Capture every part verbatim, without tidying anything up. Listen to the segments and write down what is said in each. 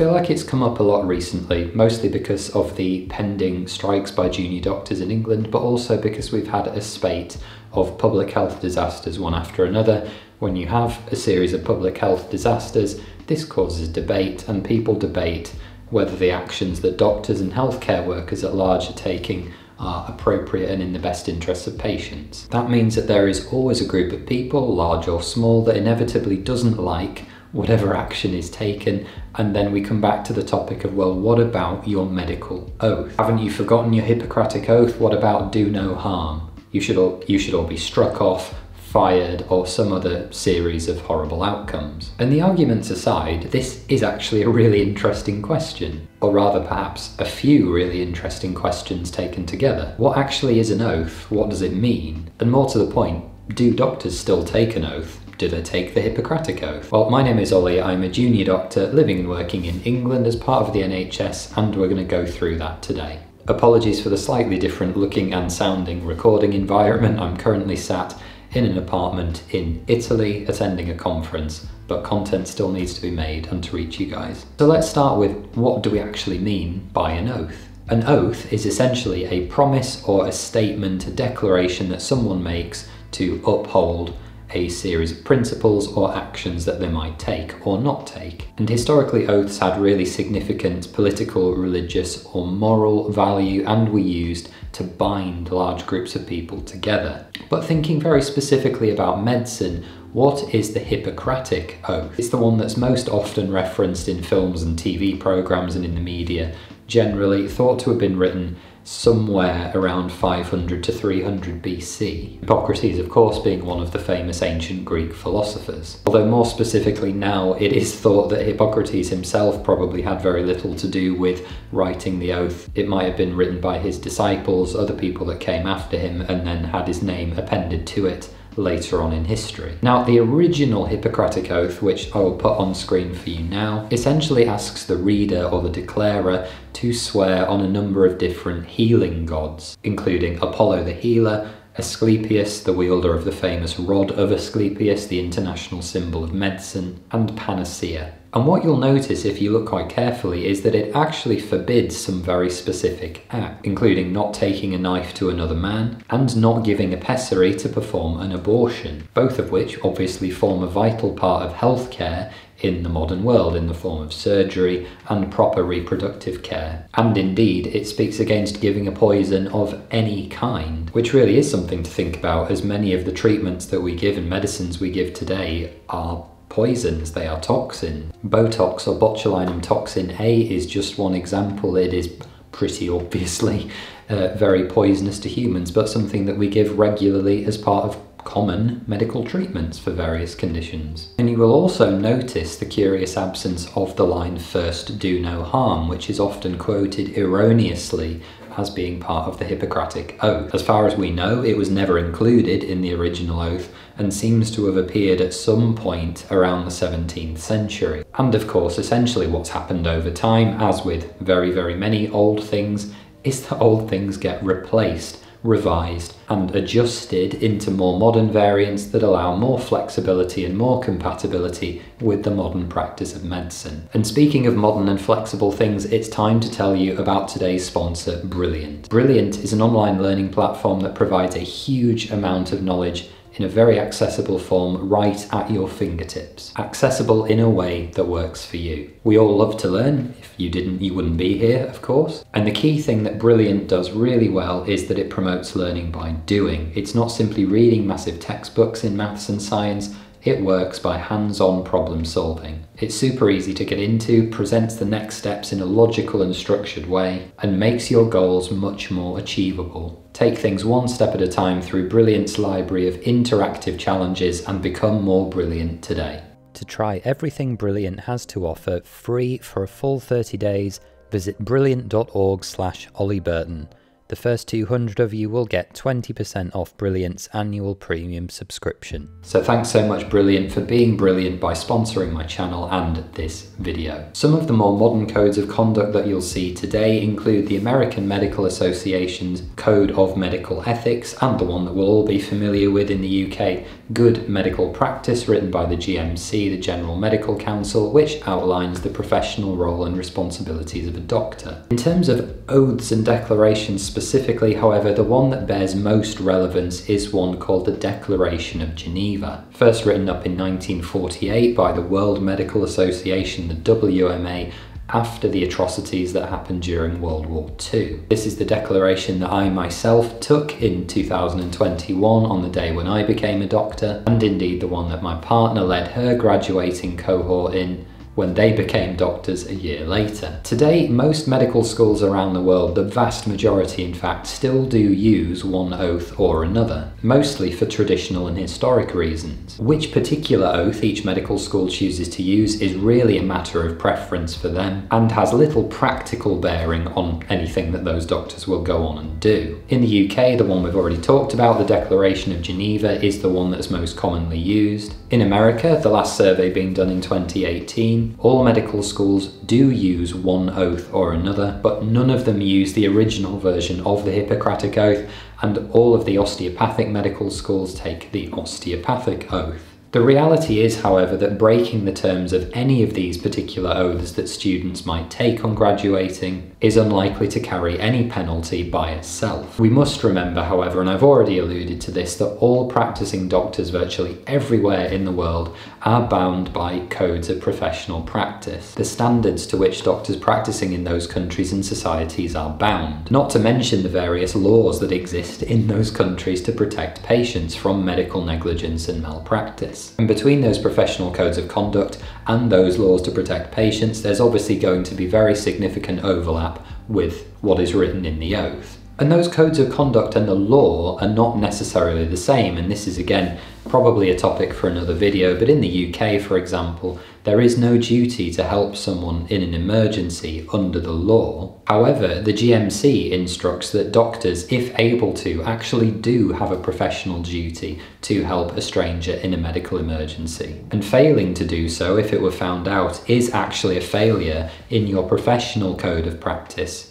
feel like it's come up a lot recently, mostly because of the pending strikes by junior doctors in England, but also because we've had a spate of public health disasters one after another. When you have a series of public health disasters, this causes debate, and people debate whether the actions that doctors and healthcare workers at large are taking are appropriate and in the best interests of patients. That means that there is always a group of people, large or small, that inevitably doesn't like whatever action is taken, and then we come back to the topic of, well, what about your medical oath? Haven't you forgotten your Hippocratic Oath? What about do no harm? You should all, you should all be struck off, fired, or some other series of horrible outcomes. And the arguments aside, this is actually a really interesting question, or rather perhaps a few really interesting questions taken together. What actually is an oath? What does it mean? And more to the point, do doctors still take an oath? Do they take the Hippocratic Oath? Well, my name is Ollie, I'm a junior doctor living and working in England as part of the N H S, and we're going to go through that today. Apologies for the slightly different looking and sounding recording environment. I'm currently sat in an apartment in Italy attending a conference, but content still needs to be made and to reach you guys. So let's start with, what do we actually mean by an oath? An oath is essentially a promise or a statement, a declaration that someone makes to uphold a series of principles or actions that they might take or not take. And historically, oaths had really significant political, religious, or moral value, and were used to bind large groups of people together. But thinking very specifically about medicine, what is the Hippocratic Oath? It's the one that's most often referenced in films and T V programs and in the media, generally thought to have been written somewhere around five hundred to three hundred B C. Hippocrates, of course, being one of the famous ancient Greek philosophers. Although more specifically now, it is thought that Hippocrates himself probably had very little to do with writing the oath. It might have been written by his disciples, other people that came after him, and then had his name appended to it later on in history. Now, the original Hippocratic Oath, which I will put on screen for you now, essentially asks the reader or the declarer to swear on a number of different healing gods, including Apollo the healer, Asclepius, the wielder of the famous Rod of Asclepius, the international symbol of medicine, and Panacea. And what you'll notice if you look quite carefully is that it actually forbids some very specific acts, including not taking a knife to another man and not giving a pessary to perform an abortion, both of which obviously form a vital part of healthcare in the modern world in the form of surgery and proper reproductive care. And indeed, it speaks against giving a poison of any kind, which really is something to think about, as many of the treatments that we give and medicines we give today are poisons, they are toxins. Botox or botulinum toxin A is just one example. It is pretty obviously uh, very poisonous to humans, but something that we give regularly as part of common medical treatments for various conditions. And you will also notice the curious absence of the line "first do no harm," which is often quoted erroneously as being part of the Hippocratic Oath. As far as we know, it was never included in the original oath and seems to have appeared at some point around the seventeenth century. And of course, essentially what's happened over time, as with very, very many old things, is that old things get replaced, revised and adjusted into more modern variants that allow more flexibility and more compatibility with the modern practice of medicine. And speaking of modern and flexible things, it's time to tell you about today's sponsor, Brilliant. Brilliant is an online learning platform that provides a huge amount of knowledge in a very accessible form right at your fingertips. Accessible in a way that works for you. We all love to learn. If you didn't, you wouldn't be here, of course. And the key thing that Brilliant does really well is that it promotes learning by doing. It's not simply reading massive textbooks in maths and science, it works by hands-on problem solving. It's super easy to get into, presents the next steps in a logical and structured way, and makes your goals much more achievable. Take things one step at a time through Brilliant's library of interactive challenges and become more brilliant today. To try everything Brilliant has to offer free for a full thirty days, visit brilliant dot org slash Ollie Burton. The first two hundred of you will get twenty percent off Brilliant's annual premium subscription. So thanks so much, Brilliant, for being brilliant by sponsoring my channel and this video. Some of the more modern codes of conduct that you'll see today include the American Medical Association's Code of Medical Ethics and the one that we'll all be familiar with in the U K, Good Medical Practice, written by the G M C, the General Medical Council, which outlines the professional role and responsibilities of a doctor. In terms of oaths and declarations specifically, however, the one that bears most relevance is one called the Declaration of Geneva, first written up in nineteen forty-eight by the World Medical Association, the W M A, after the atrocities that happened during World War Two. This is the declaration that I myself took in two thousand twenty-one on the day when I became a doctor, and indeed the one that my partner led her graduating cohort in when they became doctors a year later. Today, most medical schools around the world, the vast majority in fact, still do use one oath or another, mostly for traditional and historic reasons. Which particular oath each medical school chooses to use is really a matter of preference for them, and has little practical bearing on anything that those doctors will go on and do. In the U K, the one we've already talked about, the Declaration of Geneva, is the one that's most commonly used. In America, the last survey being done in twenty eighteen, all medical schools do use one oath or another, but none of them use the original version of the Hippocratic Oath, and all of the osteopathic medical schools take the osteopathic oath. The reality is, however, that breaking the terms of any of these particular oaths that students might take on graduating is unlikely to carry any penalty by itself. We must remember, however, and I've already alluded to this, that all practicing doctors virtually everywhere in the world are bound by codes of professional practice, the standards to which doctors practicing in those countries and societies are bound, not to mention the various laws that exist in those countries to protect patients from medical negligence and malpractice. And between those professional codes of conduct and those laws to protect patients, there's obviously going to be very significant overlap with what is written in the oath. And those codes of conduct and the law are not necessarily the same, and this is again probably a topic for another video, but in the U K, for example, there is no duty to help someone in an emergency under the law. However, the G M C instructs that doctors, if able to, actually do have a professional duty to help a stranger in a medical emergency. And failing to do so, if it were found out, is actually a failure in your professional code of practice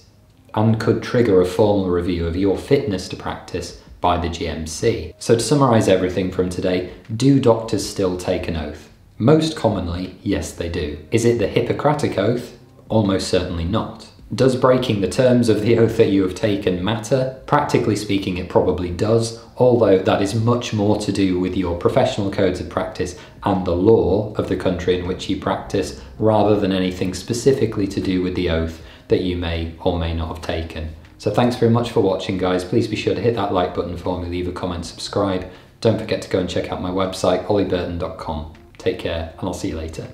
and could trigger a formal review of your fitness to practice by the G M C. So to summarise everything from today, do doctors still take an oath? Most commonly, yes they do. Is it the Hippocratic Oath? Almost certainly not. Does breaking the terms of the oath that you have taken matter? Practically speaking, it probably does, although that is much more to do with your professional codes of practice and the law of the country in which you practice, rather than anything specifically to do with the oath that you may or may not have taken. So thanks very much for watching, guys. Please be sure to hit that like button for me, leave a comment, subscribe. Don't forget to go and check out my website, ollie burton dot com. Take care, and I'll see you later.